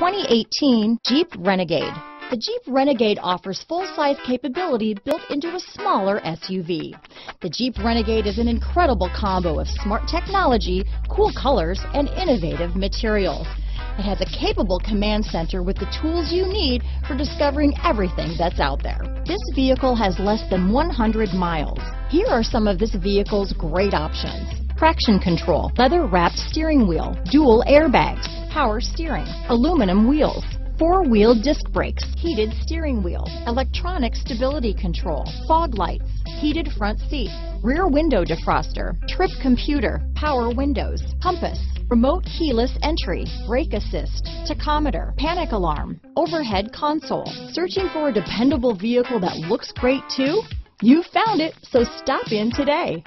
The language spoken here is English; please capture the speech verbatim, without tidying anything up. twenty eighteen Jeep Renegade. The Jeep Renegade offers full-size capability built into a smaller S U V. The Jeep Renegade is an incredible combo of smart technology, cool colors, and innovative materials. It has a capable command center with the tools you need for discovering everything that's out there. This vehicle has less than one hundred miles. Here are some of this vehicle's great options: traction control, leather-wrapped steering wheel, dual airbags, power steering, aluminum wheels, four-wheel disc brakes, heated steering wheel, electronic stability control, fog lights, heated front seats, rear window defroster, trip computer, power windows, compass, remote keyless entry, brake assist, tachometer, panic alarm, overhead console. Searching for a dependable vehicle that looks great too? You found it, so stop in today.